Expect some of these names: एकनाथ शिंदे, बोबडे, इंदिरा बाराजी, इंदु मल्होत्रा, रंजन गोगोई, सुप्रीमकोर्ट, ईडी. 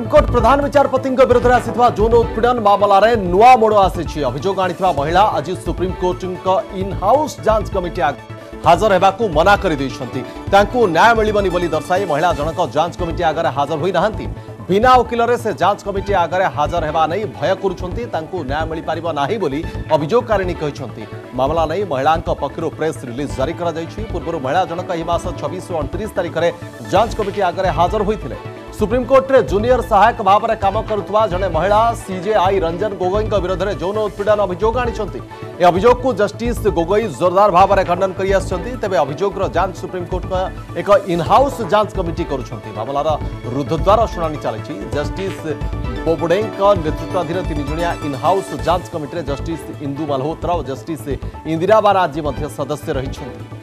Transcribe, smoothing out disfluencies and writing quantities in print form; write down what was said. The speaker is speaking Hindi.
सुप्रीमकोर्ट प्रधान विचारपति विरोध में आसी यौन उत्पीड़न मामलें नुआ मोड़ आसी अभियोग आनी महिला आज सुप्रीमकोर्ट इन हाउस जांच कमिटी हाजर होगा मना कर न्याय मिलनी दर्शाई महिला जनक जांच कमिटी आगे हाजर होना बिना वकिल से जांच कमिटी आगे हाजर होगा नहीं भय करय मिल पार ना अभियोगकारिणी मामला नहीं महिला पक्षर प्रेस रिलीज जारी पूर्व महिला जनक यह मास 26 और 29 तारिखर जांच कमिटी आगे हाजर होते सुप्रीमकोर्ट रे जूनियर सहायक भाव में काम करुवा जड़े महिला सीजेआई रंजन गोगोई विरोध में यौन उत्पीड़न अभियोग आनी अभियोग को जस्टिस गोगोई जोरदार भाव में खंडन करे अभियोगर जांच सुप्रीमकोर्ट एक इनहाउस जांच कमिटी करमालार रुद्धद्वार शुणाणी चली जस्टिस बोबडे नेतृत्वाधीन 3 जणिया इनहाउस जांच कमिटी जस्टिस इंदु मल्होत्रा और जस्टिस इंदिरा बाराजी सदस्य रही।